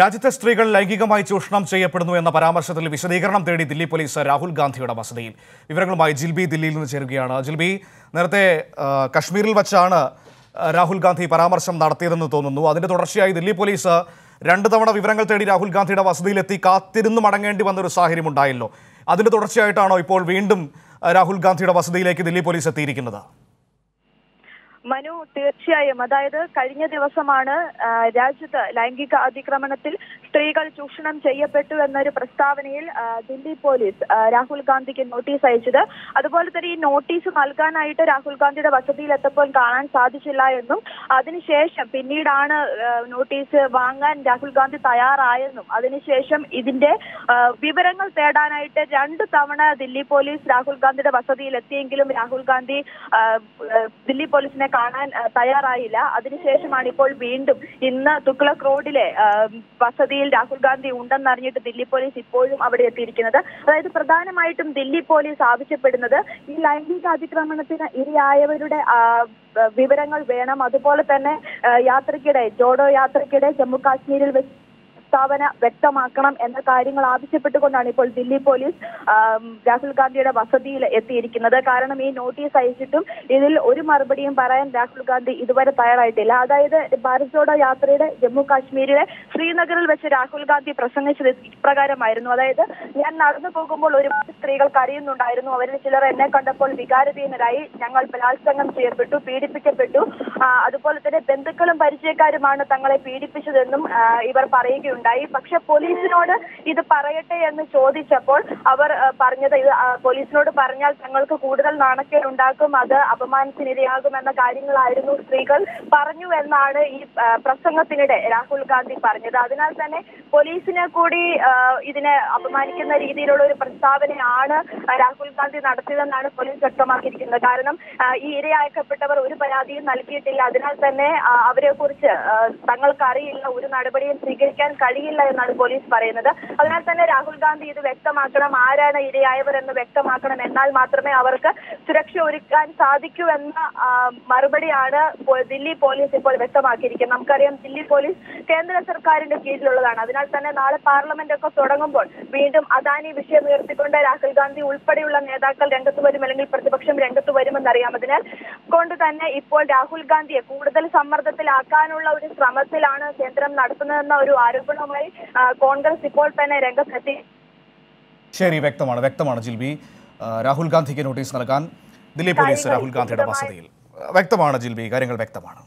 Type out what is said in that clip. രാജ്യത്തെ സ്ത്രീകൾ ലൈംഗികമായി ചൂഷണം ചെയ്യപ്പെടുന്നു എന്ന പരാമർശത്തിൽ വിശദീകരണം തേടി ദില്ലി പോലീസ് രാഹുൽ ഗാന്ധിയുടെ വസതിയിൽ. വിവരങ്ങളുമായി ജിൽബി ദില്ലിയിൽ നിന്ന് ചേരുകയാണ്. ജിൽബി, നേരത്തെ കശ്മീരിൽ വച്ചാണ് രാഹുൽ ഗാന്ധി പരാമർശം നടത്തിയതെന്ന് തോന്നുന്നു. അതിന്റെ തുടർച്ചയായി ദില്ലി പോലീസ് രണ്ട് തവണ വിവരങ്ങൾ തേടി രാഹുൽ ഗാന്ധിയുടെ വസതിയിലെത്തി കാത്തിരുന്നു മടങ്ങേണ്ടി വന്നൊരു സാഹചര്യം ഉണ്ടായല്ലോ. അതിന്റെ തുടർച്ചയായിട്ടാണോ ഇപ്പോൾ വീണ്ടും രാഹുൽ ഗാന്ധിയുടെ വസതിയിലേക്ക് ദില്ലി പോലീസ് എത്തിയിരിക്കുന്നത്? മനു, തീർച്ചയായും. അതായത് കഴിഞ്ഞ ദിവസമാണ് രാജ്യത്ത് ലൈംഗിക അതിക്രമണത്തിൽ സ്ത്രീകൾ ചൂഷണം ചെയ്യപ്പെട്ടു എന്നൊരു പ്രസ്താവനയിൽ ദില്ലി പോലീസ് രാഹുൽ ഗാന്ധിക്ക് നോട്ടീസ് അയച്ചത്. അതുപോലെ തന്നെ ഈ നോട്ടീസ് നൽകാനായിട്ട് രാഹുൽ ഗാന്ധിയുടെ വസതിയിൽ എത്തപ്പോൾ കാണാൻ സാധിച്ചില്ല എന്നും അതിനുശേഷം പിന്നീടാണ് നോട്ടീസ് വാങ്ങാൻ രാഹുൽ ഗാന്ധി തയ്യാറായെന്നും അതിനുശേഷം ഇതിന്റെ വിവരങ്ങൾ തേടാനായിട്ട് രണ്ട് തവണ ദില്ലി പോലീസ് രാഹുൽ ഗാന്ധിയുടെ വസതിയിൽ എത്തിയെങ്കിലും രാഹുൽ ഗാന്ധി ദില്ലി പോലീസിനെ കാണാൻ തയ്യാറായില്ല. അതിനുശേഷമാണ് ഇപ്പോൾ വീണ്ടും ഇന്ന് തുഗ്ലക് റോഡിലെ വസതിയിൽ രാഹുൽ ഗാന്ധി ഉണ്ടെന്നറിഞ്ഞിട്ട് ദില്ലി പോലീസ് ഇപ്പോഴും അവിടെ എത്തിയിരിക്കുന്നത്. അതായത് പ്രധാനമായിട്ടും ദില്ലി പോലീസ് ആവശ്യപ്പെടുന്നത് ഈ ലൈംഗിക അതിക്രമണത്തിന് ഇരയായവരുടെ വിവരങ്ങൾ വേണം. അതുപോലെ തന്നെ ജോഡോ യാത്രയ്ക്കിടെ ജമ്മു കാശ്മീരിൽ വെച്ച് പ്രസ്താവന വ്യക്തമാക്കണം എന്ന കാര്യങ്ങൾ ആവശ്യപ്പെട്ടുകൊണ്ടാണ് ഇപ്പോൾ ദില്ലി പോലീസ് രാഹുൽ ഗാന്ധിയുടെ വസതിയിൽ എത്തിയിരിക്കുന്നത്. കാരണം ഈ നോട്ടീസ് അയച്ചിട്ടും ഇതിൽ ഒരു മറുപടിയും പറയാൻ രാഹുൽ ഗാന്ധി ഇതുവരെ തയ്യാറായിട്ടില്ല. അതായത് ഭാരത് ജോഡോ യാത്രയുടെ ജമ്മു കാശ്മീരിലെ ശ്രീനഗറിൽ വെച്ച് രാഹുൽ ഗാന്ധി പ്രസംഗിച്ചത് ഇപ്രകാരമായിരുന്നു. അതായത് ഞാൻ നടന്നു പോകുമ്പോൾ ഒരുപാട് സ്ത്രീകൾ കരയുന്നുണ്ടായിരുന്നു. അവരിൽ ചിലർ എന്നെ കണ്ടപ്പോൾ വികാരധീനരായി. ഞങ്ങൾ ബലാത്സംഗം ചെയ്യപ്പെട്ടു, പീഡിപ്പിക്കപ്പെട്ടു. അതുപോലെ തന്നെ ബന്ധുക്കളും പരിചയക്കാരുമാണ് തങ്ങളെ പീഡിപ്പിച്ചതെന്നും ഇവർ പറയുകയുണ്ട്. പക്ഷെ പോലീസിനോട് ഇത് പറയട്ടെ എന്ന് ചോദിച്ചപ്പോൾ അവർ പറഞ്ഞത് ഇത് പോലീസിനോട് പറഞ്ഞാൽ തങ്ങൾക്ക് കൂടുതൽ നാണക്കേട് ഉണ്ടാക്കും, അത് അപമാനത്തിനിരയാകും എന്ന കാര്യങ്ങളായിരുന്നു സ്ത്രീകൾ പറഞ്ഞു എന്നാണ് ഈ പ്രസംഗത്തിനിടെ രാഹുൽ ഗാന്ധി പറഞ്ഞത്. അതിനാൽ തന്നെ പോലീസിനെ കൂടി ഇതിനെ അപമാനിക്കുന്ന രീതിയിലുള്ള ഒരു പ്രസ്താവനയാണ് രാഹുൽ ഗാന്ധി നടത്തിയതെന്നാണ് പോലീസ് വ്യക്തമാക്കിയിരിക്കുന്നത്. കാരണം ഈ ഇരയാക്കപ്പെട്ടവർ ഒരു പരാതിയും നൽകിയിട്ടില്ല. അതിനാൽ തന്നെ അവരെ കുറിച്ച് തങ്ങൾക്കറിയില്ല, ഒരു നടപടിയും സ്വീകരിക്കാൻ കഴിയില്ല എന്നാണ് പോലീസ് പറയുന്നത്. അതിനാൽ തന്നെ രാഹുൽ ഗാന്ധി ഇത് വ്യക്തമാക്കണം, ആരാണ് ഇരയായവർ എന്ന് വ്യക്തമാക്കണം, എന്നാൽ മാത്രമേ അവർക്ക് സുരക്ഷ ഒരുക്കാൻ സാധിക്കൂ എന്ന മറുപടിയാണ് ദില്ലി പോലീസ് ഇപ്പോൾ വ്യക്തമാക്കിയിരിക്കുന്നത്. നമുക്കറിയാം ദില്ലി പോലീസ് കേന്ദ്ര സർക്കാരിന്റെ കീഴിലുള്ളതാണ്. അതിനാൽ തന്നെ നാളെ പാർലമെന്റ് ഒക്കെ തുടങ്ങുമ്പോൾ വീണ്ടും അദാനി വിഷയം ഉയർത്തിക്കൊണ്ട് രാഹുൽ ഗാന്ധി ഉൾപ്പെടെയുള്ള നേതാക്കൾ രംഗത്ത് വരും, അല്ലെങ്കിൽ പ്രതിപക്ഷം രംഗത്ത് വരുമെന്നറിയാം. അതിനാൽ കൊണ്ട് തന്നെ ഇപ്പോൾ രാഹുൽ ഗാന്ധിയെ കൂടുതൽ സമ്മർദ്ദത്തിലാക്കാനുള്ള ഒരു ശ്രമത്തിലാണ് കേന്ദ്രം നടത്തുന്നതെന്ന ഒരു ആരോപണവുമായി കോൺഗ്രസ് ഇപ്പോൾ തന്നെ രംഗത്തെത്തി. ശരി, വ്യക്തമാണ് ജിൽബി. രാഹുൽ ഗാന്ധിക്ക് നോട്ടീസ് നൽകാൻ ദില്ലി പോലീസ് രാഹുൽ ഗാന്ധിയുടെ വസതിയിൽ. വ്യക്തമാണ് ജിൽബി, കാര്യങ്ങൾ വ്യക്തമാണ്.